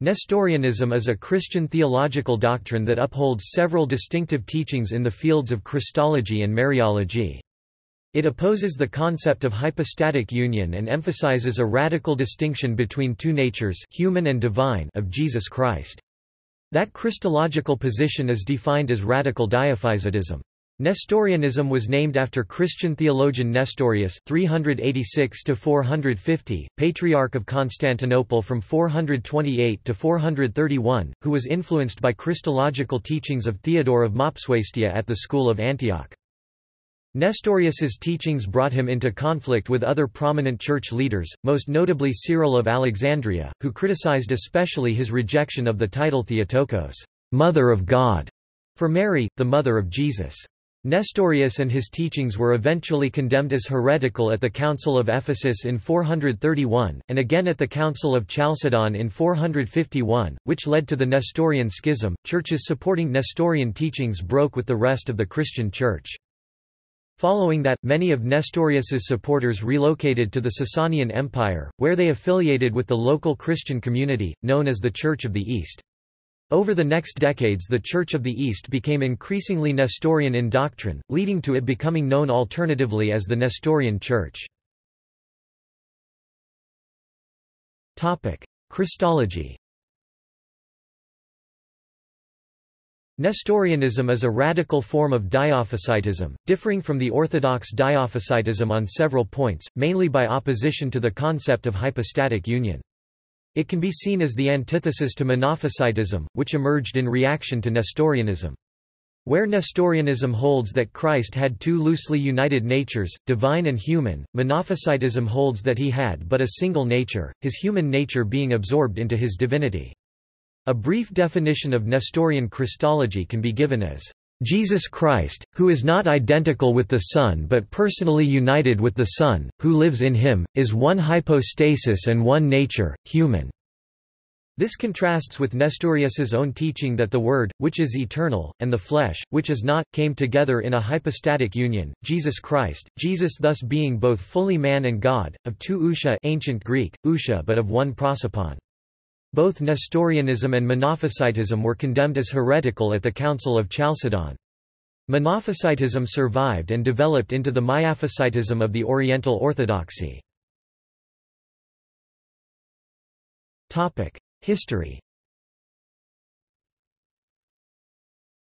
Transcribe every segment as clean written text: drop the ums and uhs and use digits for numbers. Nestorianism is a Christian theological doctrine that upholds several distinctive teachings in the fields of Christology and Mariology. It opposes the concept of hypostatic union and emphasizes a radical distinction between two natures, human and divine, of Jesus Christ. That Christological position is defined as radical diophysitism. Nestorianism was named after Christian theologian Nestorius 386–450, Patriarch of Constantinople from 428 to 431, who was influenced by Christological teachings of Theodore of Mopsuestia at the School of Antioch. Nestorius's teachings brought him into conflict with other prominent church leaders, most notably Cyril of Alexandria, who criticized especially his rejection of the title Theotokos, Mother of God, for Mary, the Mother of Jesus. Nestorius and his teachings were eventually condemned as heretical at the Council of Ephesus in 431, and again at the Council of Chalcedon in 451, which led to the Nestorian Schism. Churches supporting Nestorian teachings broke with the rest of the Christian Church. Following that, many of Nestorius's supporters relocated to the Sasanian Empire, where they affiliated with the local Christian community, known as the Church of the East. Over the next decades, the Church of the East became increasingly Nestorian in doctrine, leading to it becoming known alternatively as the Nestorian Church. Topic: Christology. Nestorianism is a radical form of diophysitism, differing from the orthodox diophysitism on several points, mainly by opposition to the concept of hypostatic union. It can be seen as the antithesis to monophysitism, which emerged in reaction to Nestorianism. Where Nestorianism holds that Christ had two loosely united natures, divine and human, monophysitism holds that he had but a single nature, his human nature being absorbed into his divinity. A brief definition of Nestorian Christology can be given as, "Jesus Christ, who is not identical with the Son but personally united with the Son, who lives in him, is one hypostasis and one nature, human." This contrasts with Nestorius's own teaching that the Word, which is eternal, and the flesh, which is not, came together in a hypostatic union, Jesus Christ, Jesus thus being both fully man and God, of two ousia ancient Greek, ousia but of one prosopon. Both Nestorianism and Monophysitism were condemned as heretical at the Council of Chalcedon. Monophysitism survived and developed into the Miaphysitism of the Oriental Orthodoxy. History.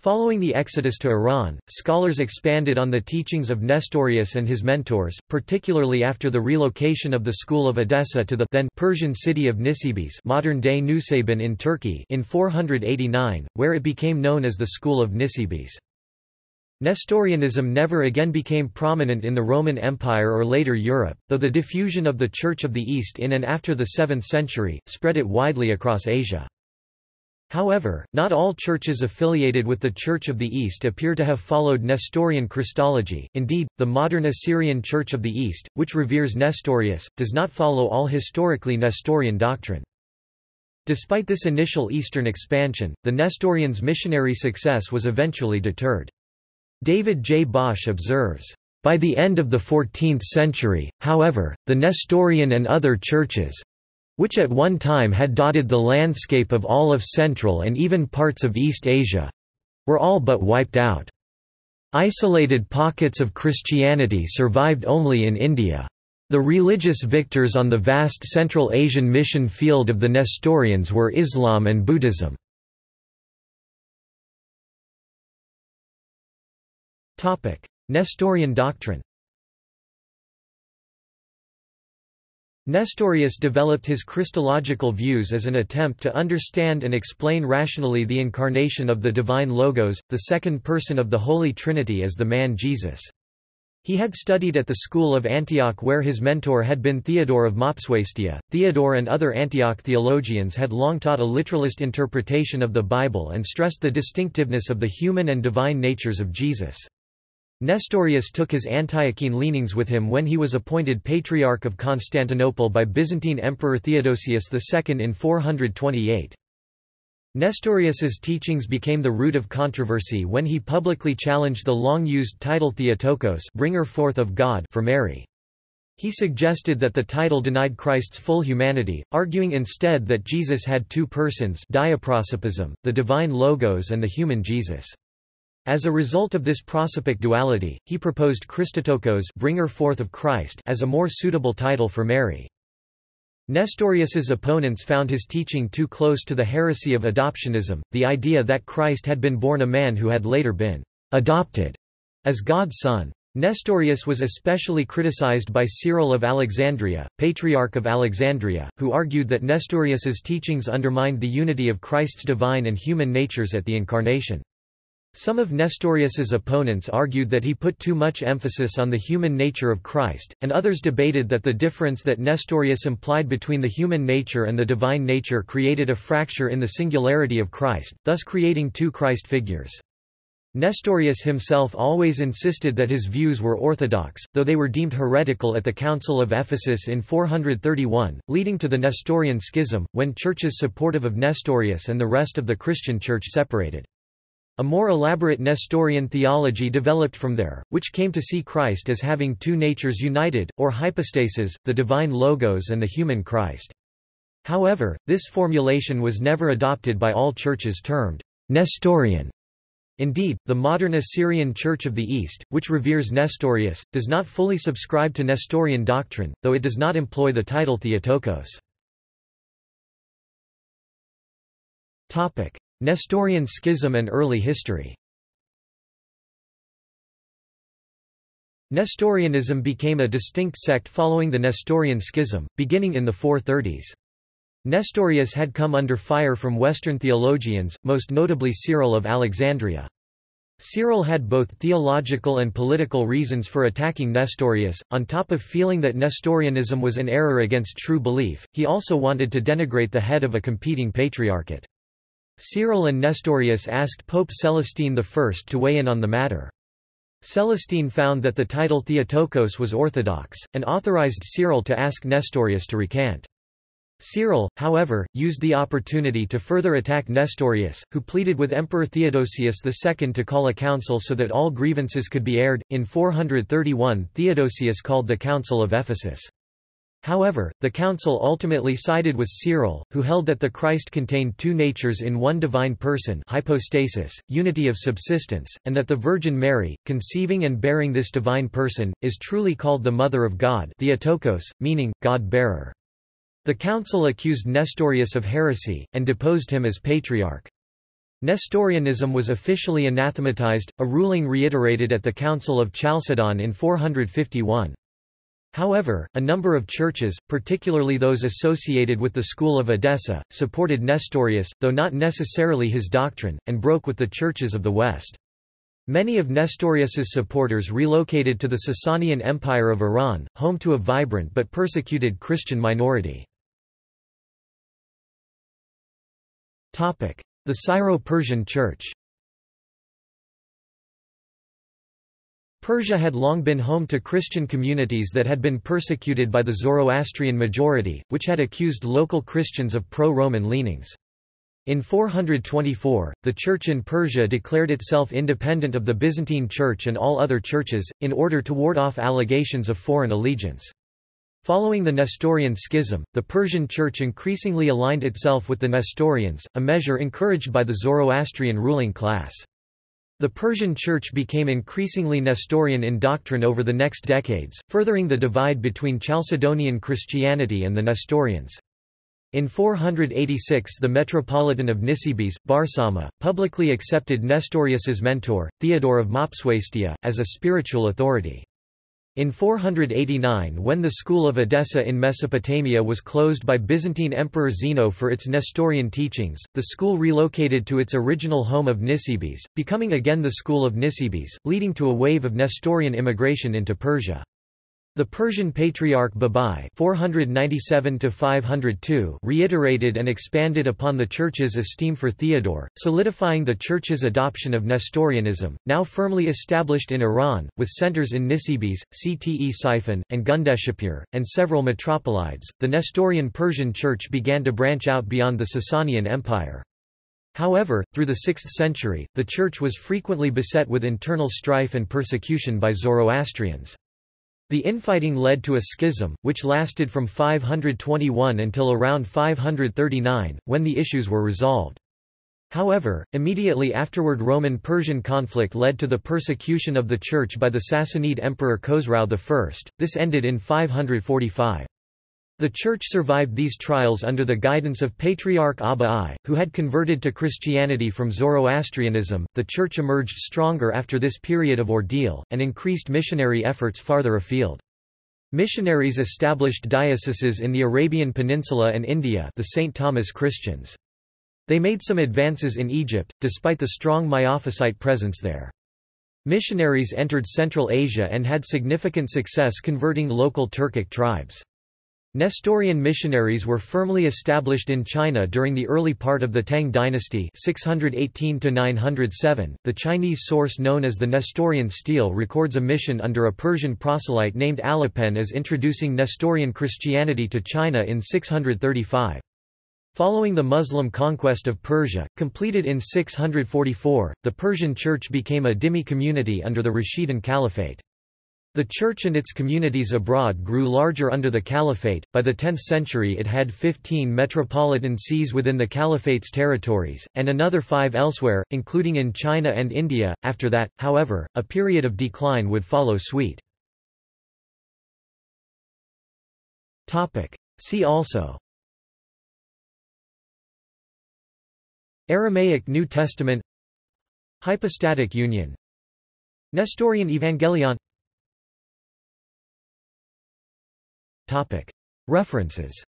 Following the exodus to Iran, scholars expanded on the teachings of Nestorius and his mentors, particularly after the relocation of the School of Edessa to the then Persian city of Nisibis, modern-day Nusaybin in Turkey, in 489, where it became known as the School of Nisibis. Nestorianism never again became prominent in the Roman Empire or later Europe, though the diffusion of the Church of the East in and after the 7th century spread it widely across Asia. However, not all churches affiliated with the Church of the East appear to have followed Nestorian Christology. Indeed, the modern Assyrian Church of the East, which reveres Nestorius, does not follow all historically Nestorian doctrine. Despite this initial Eastern expansion, the Nestorians' missionary success was eventually deterred. David J. Bosch observes, "By the end of the 14th century, however, the Nestorian and other churches, which at one time had dotted the landscape of all of Central and even parts of East Asia, were all but wiped out. Isolated pockets of Christianity survived only in India. The religious victors on the vast Central Asian mission field of the Nestorians were Islam and Buddhism." Nestorian doctrine. Nestorius developed his Christological views as an attempt to understand and explain rationally the incarnation of the divine Logos, the second person of the Holy Trinity as the man Jesus. He had studied at the School of Antioch where his mentor had been Theodore of Mopsuestia. Theodore and other Antioch theologians had long taught a literalist interpretation of the Bible and stressed the distinctiveness of the human and divine natures of Jesus. Nestorius took his Antiochene leanings with him when he was appointed Patriarch of Constantinople by Byzantine Emperor Theodosius II in 428. Nestorius's teachings became the root of controversy when he publicly challenged the long-used title Theotokos, bringer forth of God, for Mary. He suggested that the title denied Christ's full humanity, arguing instead that Jesus had two persons, diaprosopism, the divine Logos and the human Jesus. As a result of this prosopic duality, he proposed Christotokos, bringer forth of Christ, as a more suitable title for Mary. Nestorius's opponents found his teaching too close to the heresy of adoptionism, the idea that Christ had been born a man who had later been adopted as God's son. Nestorius was especially criticized by Cyril of Alexandria, Patriarch of Alexandria, who argued that Nestorius's teachings undermined the unity of Christ's divine and human natures at the Incarnation. Some of Nestorius's opponents argued that he put too much emphasis on the human nature of Christ, and others debated that the difference that Nestorius implied between the human nature and the divine nature created a fracture in the singularity of Christ, thus creating two Christ figures. Nestorius himself always insisted that his views were orthodox, though they were deemed heretical at the Council of Ephesus in 431, leading to the Nestorian Schism, when churches supportive of Nestorius and the rest of the Christian Church separated. A more elaborate Nestorian theology developed from there, which came to see Christ as having two natures united, or hypostases, the divine Logos and the human Christ. However, this formulation was never adopted by all churches termed Nestorian. Indeed, the modern Assyrian Church of the East, which reveres Nestorius, does not fully subscribe to Nestorian doctrine, though it does not employ the title Theotokos. Nestorian Schism and early history. Nestorianism became a distinct sect following the Nestorian Schism, beginning in the 430s. Nestorius had come under fire from Western theologians, most notably Cyril of Alexandria. Cyril had both theological and political reasons for attacking Nestorius. On top of feeling that Nestorianism was an error against true belief, he also wanted to denigrate the head of a competing patriarchate. Cyril and Nestorius asked Pope Celestine I to weigh in on the matter. Celestine found that the title Theotokos was orthodox, and authorized Cyril to ask Nestorius to recant. Cyril, however, used the opportunity to further attack Nestorius, who pleaded with Emperor Theodosius II to call a council so that all grievances could be aired. In 431, Theodosius called the Council of Ephesus. However, the council ultimately sided with Cyril, who held that the Christ contained two natures in one divine person, hypostasis, unity of subsistence, and that the Virgin Mary, conceiving and bearing this divine person, is truly called the Mother of God, Theotokos, meaning God-bearer. The council accused Nestorius of heresy and deposed him as patriarch. Nestorianism was officially anathematized, a ruling reiterated at the Council of Chalcedon in 451. However, a number of churches, particularly those associated with the School of Edessa, supported Nestorius, though not necessarily his doctrine, and broke with the churches of the West. Many of Nestorius's supporters relocated to the Sasanian Empire of Iran, home to a vibrant but persecuted Christian minority. The Syro-Persian Church. Persia had long been home to Christian communities that had been persecuted by the Zoroastrian majority, which had accused local Christians of pro-Roman leanings. In 424, the Church in Persia declared itself independent of the Byzantine Church and all other churches, in order to ward off allegations of foreign allegiance. Following the Nestorian Schism, the Persian Church increasingly aligned itself with the Nestorians, a measure encouraged by the Zoroastrian ruling class. The Persian Church became increasingly Nestorian in doctrine over the next decades, furthering the divide between Chalcedonian Christianity and the Nestorians. In 486, the Metropolitan of Nisibis, Barsama, publicly accepted Nestorius's mentor, Theodore of Mopsuestia, as a spiritual authority. In 489, when the School of Edessa in Mesopotamia was closed by Byzantine Emperor Zeno for its Nestorian teachings, the school relocated to its original home of Nisibis, becoming again the School of Nisibis, leading to a wave of Nestorian immigration into Persia. The Persian Patriarch Babai (497–502) reiterated and expanded upon the Church's esteem for Theodore, solidifying the Church's adoption of Nestorianism, now firmly established in Iran, with centers in Nisibis, Ctesiphon, and Gundeshapur, and several metropolites. The Nestorian Persian Church began to branch out beyond the Sasanian Empire. However, through the 6th century, the Church was frequently beset with internal strife and persecution by Zoroastrians. The infighting led to a schism, which lasted from 521 until around 539, when the issues were resolved. However, immediately afterward Roman-Persian conflict led to the persecution of the Church by the Sassanid Emperor Khosrau I. This ended in 545. The Church survived these trials under the guidance of Patriarch Abba I, who had converted to Christianity from Zoroastrianism. The Church emerged stronger after this period of ordeal, and increased missionary efforts farther afield. Missionaries established dioceses in the Arabian Peninsula and India, the St. Thomas Christians. They made some advances in Egypt, despite the strong Miaphysite presence there. Missionaries entered Central Asia and had significant success converting local Turkic tribes. Nestorian missionaries were firmly established in China during the early part of the Tang dynasty (618–907). The Chinese source known as the Nestorian Stele records a mission under a Persian proselyte named Alapen as introducing Nestorian Christianity to China in 635. Following the Muslim conquest of Persia, completed in 644, the Persian Church became a dhimmi community under the Rashidun Caliphate. The Church and its communities abroad grew larger under the Caliphate. By the 10th century, it had 15 metropolitan sees within the Caliphate's territories, and another 5 elsewhere, including in China and India. After that, however, a period of decline would follow suit. See also: Aramaic New Testament, hypostatic union, Nestorian Evangelion. Topic. References.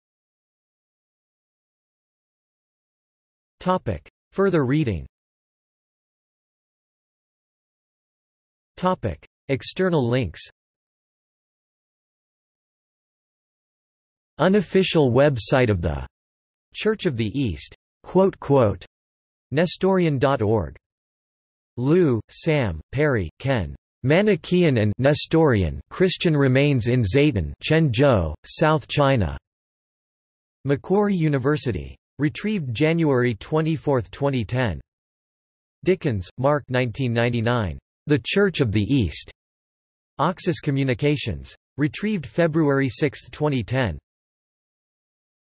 Topic. Further reading. Topic. External links. Unofficial website of the Church of the East. Nestorian.org. Liu, Sam, Perry, Ken. Manichaean and Nestorian Christian Remains in Zaytun, Chenzhou, South China. Macquarie University. Retrieved January 24, 2010. Dickens, Mark. 1999. The Church of the East. Oxus Communications. Retrieved February 6, 2010.